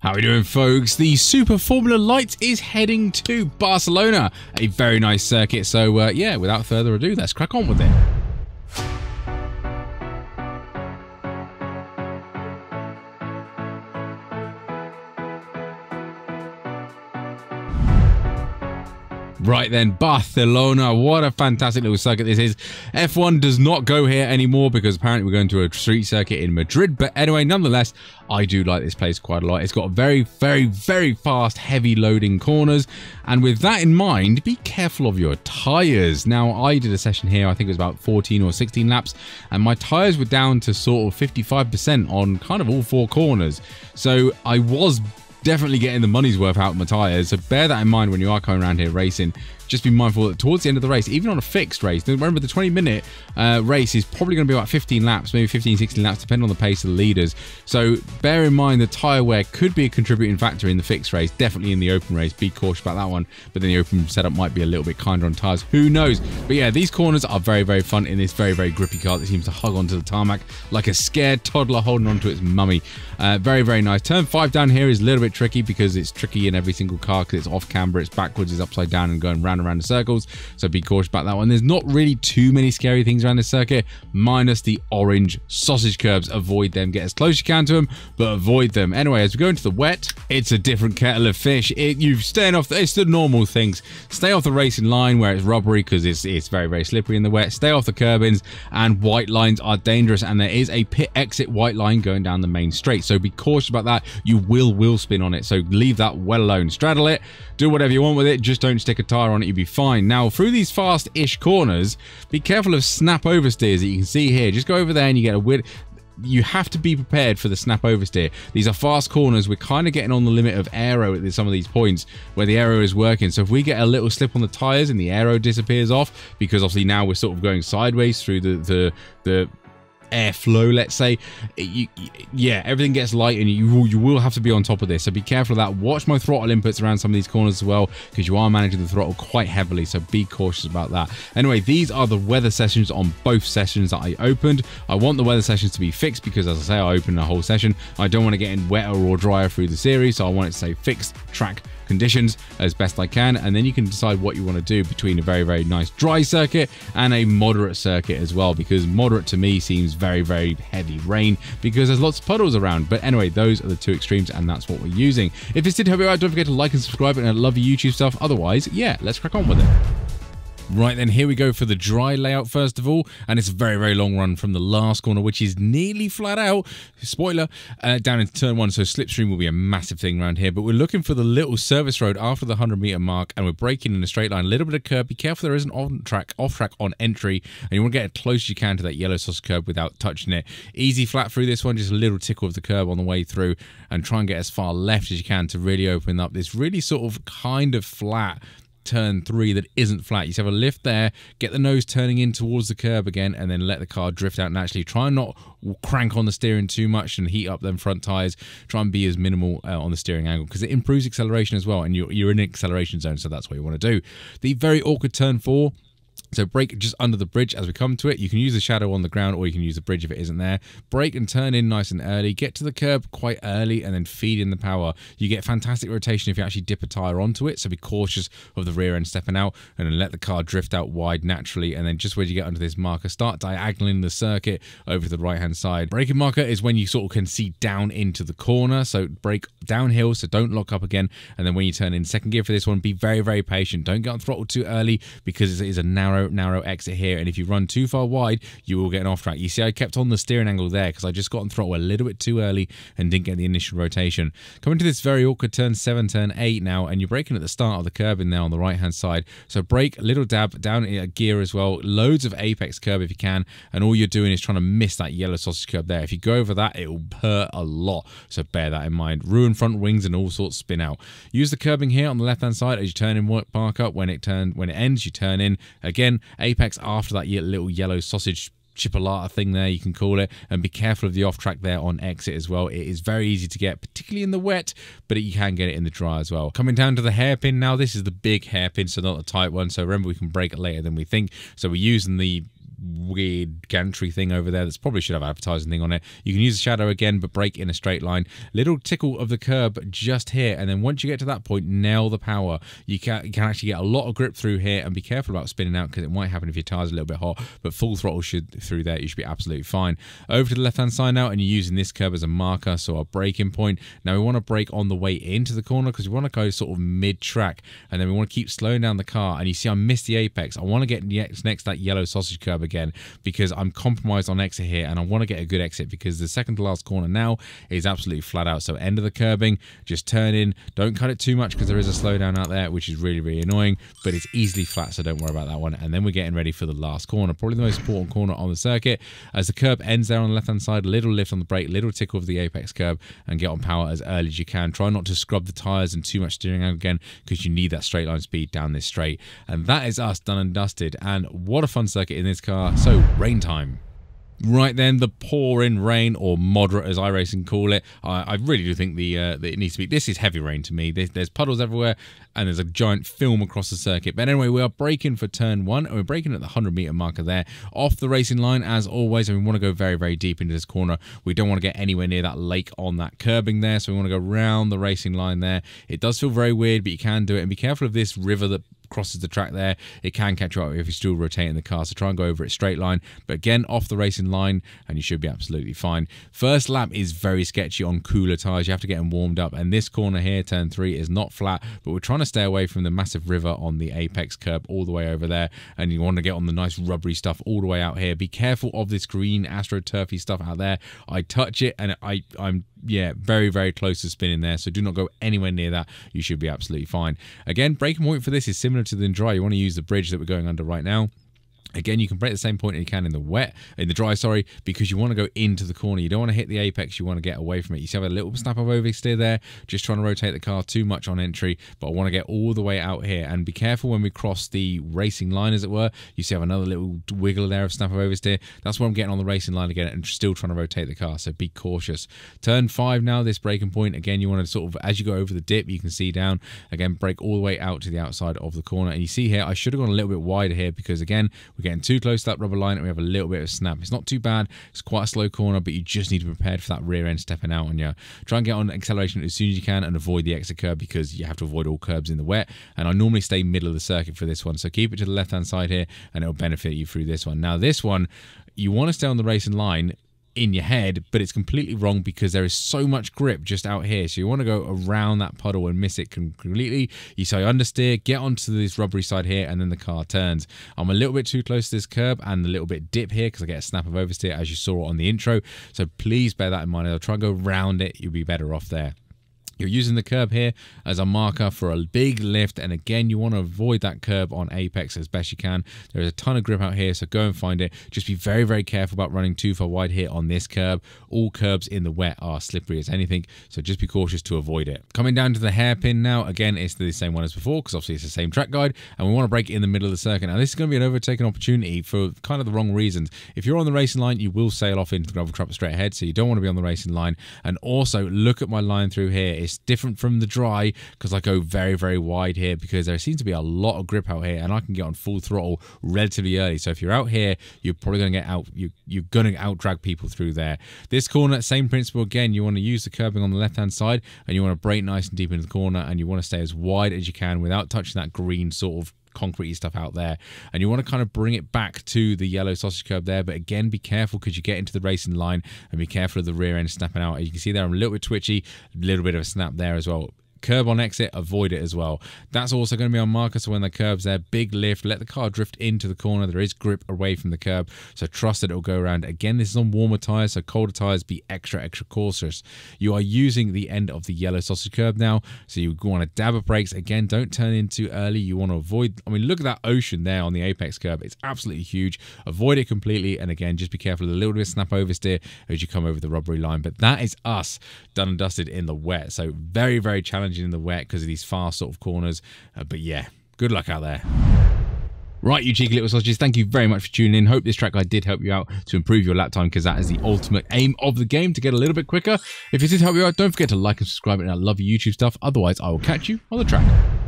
How are we doing, folks? The Super Formula Lights is heading to Barcelona, a very nice circuit. So yeah, without further ado, let's crack on with it. Right then, Barcelona, what a fantastic little circuit this is. F1 does not go here anymore because apparently we're going to a street circuit in Madrid. But anyway, nonetheless, I do like this place quite a lot. It's got very, very, very fast, heavy loading corners. And with that in mind, be careful of your tyres. Now, I did a session here, I think it was about 14 or 16 laps, and my tyres were down to sort of 55% on kind of all four corners. So I was definitely getting the money's worth out of my tyres, so bear that in mind when you are coming around here racing. Just be mindful that towards the end of the race, even on a fixed race, remember the 20-minute race is probably going to be about 15 laps, maybe 15, 16 laps, depending on the pace of the leaders. So bear in mind the tyre wear could be a contributing factor in the fixed race, definitely in the open race. Be cautious about that one, but then the open setup might be a little bit kinder on tyres. Who knows? But yeah, these corners are very, very fun in this very, very grippy car that seems to hug onto the tarmac like a scared toddler holding onto its mummy. Very, very nice. Turn 5 down here is a little bit tricky because it's tricky in every single car because it's off camber, it's backwards, it's upside down and going round around the circles, so be cautious about that one. There's not really too many scary things around this circuit, minus the orange sausage curbs. Avoid them, get as close as you can to them, but avoid them. Anyway, as we go into the wet, it's a different kettle of fish. It's the normal things. Stay off the racing line where it's rubbery because it's very, very slippery in the wet. Stay off the curbings, and white lines are dangerous, and there is a pit exit white line going down the main straight, so be cautious about that. You will spin on it, so leave that well alone. Straddle it, do whatever you want with it, just don't stick a tire on it. You'll be fine. Now, through these fast-ish corners, be careful of snap oversteers that you can see here. Just go over there and you get a weird... You have to be prepared for the snap oversteer. These are fast corners. We're kind of getting on the limit of aero at some of these points where the aero is working. So if we get a little slip on the tires and the aero disappears off, because obviously now we're sort of going sideways through the airflow, let's say, yeah, everything gets light, and you will have to be on top of this, so be careful of that. Watch my throttle inputs around some of these corners as well, because you are managing the throttle quite heavily, so be cautious about that. Anyway, these are the weather sessions on both sessions that I opened. I want the weather sessions to be fixed because, as I say, I opened a whole session. I don't want to get in wetter or drier through the series, so I want it to say fixed track conditions as best I can, and then you can decide what you want to do between a very, very nice dry circuit and a moderate circuit as well, because moderate to me seems very, very heavy rain because there's lots of puddles around. But anyway, those are the two extremes, and that's what we're using. If this did help you out, don't forget to like and subscribe, and I love your YouTube stuff. Otherwise, yeah, let's crack on with it. Right then, here we go for the dry layout first of all, and it's a very, very long run from the last corner, which is nearly flat out, spoiler, down into turn 1, so slipstream will be a massive thing around here. But we're looking for the little service road after the 100-meter mark, and we're braking in a straight line, a little bit of curb. Be careful there isn't off track on entry, and you want to get as close as you can to that yellow sausage curb without touching it. Easy flat through this one, just a little tickle of the curb on the way through, and try and get as far left as you can to really open up this really sort of kind of flat turn 3 that isn't flat. You just have a lift there, get the nose turning in towards the curb again, and then let the car drift out naturally. Try and not crank on the steering too much and heat up them front tires. Try and be as minimal on the steering angle, because it improves acceleration as well, and you're in an acceleration zone, so that's what you want to do. The very awkward turn 4. So brake just under the bridge as we come to it. You can use the shadow on the ground, or you can use the bridge if it isn't there. Brake and turn in nice and early. Get to the curb quite early and then feed in the power. You get fantastic rotation if you actually dip a tyre onto it, so be cautious of the rear end stepping out, and then let the car drift out wide naturally. And then just where you get under this marker, start diagonaling the circuit over to the right-hand side. Braking marker is when you sort of can see down into the corner, so brake downhill, so don't lock up again. And then when you turn in second gear for this one, be very, very patient. Don't get on throttle too early because it is a narrow exit here, and if you run too far wide, you will get an off track. You see, I kept on the steering angle there because I just got on throttle a little bit too early and didn't get the initial rotation. Coming to this very awkward turn 7, turn 8 now, and you're braking at the start of the curb in there on the right hand side. So brake, a little dab down in a gear as well, loads of apex curb if you can, and all you're doing is trying to miss that yellow sausage curb there. If you go over that, it will hurt a lot, so bear that in mind. Ruin front wings and all sorts spin out. Use the curbing here on the left hand side as you turn in, mark up when it ends, you turn in again, apex after that little yellow sausage chipolata thing there, you can call it, and be careful of the off track there on exit as well. It is very easy to get, particularly in the wet, but you can get it in the dry as well. Coming down to the hairpin now, this is the big hairpin, so not the tight one, so remember we can brake it later than we think, so we're using the weird gantry thing over there that's probably should have advertising thing on it. You can use the shadow again, but brake in a straight line. Little tickle of the curb just here, and then once you get to that point, nail the power. You can actually get a lot of grip through here, and be careful about spinning out because it might happen if your tire's a little bit hot, but full throttle should through there. You should be absolutely fine. Over to the left-hand side now, and you're using this curb as a marker, so our braking point. Now we want to brake on the way into the corner because we want to go sort of mid-track, and then we want to keep slowing down the car, and you see I missed the apex. I want to get next that yellow sausage curb again because I'm compromised on exit here, and I want to get a good exit because the second to last corner now is absolutely flat out. So end of the curbing, just turn in, don't cut it too much because there is a slowdown out there, which is really, really annoying, but it's easily flat, so don't worry about that one. And then we're getting ready for the last corner, probably the most important corner on the circuit. As the curb ends there on the left-hand side, a little lift on the brake, little tickle of the apex curb, and get on power as early as you can. Try not to scrub the tires and too much steering angle again because you need that straight line speed down this straight. And that is us done and dusted, and what a fun circuit in this car. So rain time. Right then, the pouring rain, or moderate as iRacing call it. I really do think that it needs to be. This is heavy rain to me. There's puddles everywhere, and there's a giant film across the circuit. But anyway, we are braking for turn one, and we're braking at the 100-meter marker there, off the racing line as always. And we want to go very, very deep into this corner. We don't want to get anywhere near that lake on that curbing there, so we want to go round the racing line there. It does feel very weird, but you can do it. And be careful of this river that crosses the track there. It can catch you up if you're still rotating the car, so try and go over it straight line, but again off the racing line, and you should be absolutely fine. First lap is very sketchy on cooler tires. You have to get them warmed up, and this corner here, turn three, is not flat, but we're trying to stay away from the massive river on the apex curb all the way over there, and you want to get on the nice rubbery stuff all the way out here. Be careful of this green astroturfy stuff out there. I touch it and I'm yeah, very, very close to spinning there, so do not go anywhere near that. You should be absolutely fine. Again, braking point for this is similar to the dry. You want to use the bridge that we're going under right now. Again, you can break the same point that you can in the dry, because you want to go into the corner. You don't want to hit the apex, you want to get away from it. You see I have a little snap of oversteer there, just trying to rotate the car too much on entry, but I want to get all the way out here. And be careful when we cross the racing line, as it were. You see I have another little wiggle there of snap of oversteer. That's where I'm getting on the racing line again and still trying to rotate the car, so be cautious. Turn five now, this braking point. Again, you want to sort of, as you go over the dip, you can see down. Again, brake all the way out to the outside of the corner. And you see here, I should have gone a little bit wider here because, again, we're getting too close to that rubber line and we have a little bit of snap. It's not too bad. It's quite a slow corner, but you just need to be prepared for that rear end stepping out on you. Try and get on acceleration as soon as you can and avoid the exit curb because you have to avoid all curbs in the wet. And I normally stay middle of the circuit for this one. So keep it to the left-hand side here and it'll benefit you through this one. Now this one, you want to stay on the racing line in your head, but it's completely wrong because there is so much grip just out here, so you want to go around that puddle and miss it completely. You say understeer, get onto this rubbery side here, and then the car turns. I'm a little bit too close to this curb and a little bit dip here because I get a snap of oversteer, as you saw on the intro, so please bear that in mind. I'll try and go around it, you'll be better off there. You're using the curb here as a marker for a big lift, and again, you want to avoid that curb on apex as best you can. There is a ton of grip out here, so go and find it. Just be very, very careful about running too far wide here on this curb. All curbs in the wet are slippery as anything, so just be cautious to avoid it. Coming down to the hairpin now, again, it's the same one as before because obviously it's the same track guide, and we want to brake in the middle of the circuit. Now, this is going to be an overtaking opportunity for kind of the wrong reasons. If you're on the racing line, you will sail off into the gravel trap straight ahead, so you don't want to be on the racing line. And also, look at my line through here. It's different from the dry because I go very, very wide here because there seems to be a lot of grip out here, and I can get on full throttle relatively early. So if you're out here, you're probably going to get out. You're going to out drag people through there. This corner, same principle again. You want to use the curbing on the left hand side, and you want to brake nice and deep into the corner, and you want to stay as wide as you can without touching that green sort of concrete stuff out there. And you want to kind of bring it back to the yellow sausage curb there, but again, be careful because you get into the racing line, and be careful of the rear end snapping out. As you can see there, I'm a little bit twitchy, a little bit of a snap there as well. Curb on exit, avoid it as well. That's also going to be on marker, so when the curb's there, big lift, let the car drift into the corner. There is grip away from the curb, so trust that it'll go around. Again, this is on warmer tires, so colder tires, be extra, extra cautious. You are using the end of the yellow sausage curb now, so you want to dab at brakes. Again, don't turn in too early. You want to avoid, I mean, look at that ocean there on the apex curb. It's absolutely huge. Avoid it completely, and again, just be careful of a little bit of snap oversteer as you come over the rubbery line. But that is us done and dusted in the wet, so very, very challenging in the wet because of these fast sort of corners, but yeah, good luck out there. Right, you cheeky little sausages, thank you very much for tuning in. Hope this track guide did help you out to improve your lap time, because that is the ultimate aim of the game, to get a little bit quicker. If it did help you out, don't forget to like and subscribe, and I love your YouTube stuff. Otherwise, I will catch you on the track.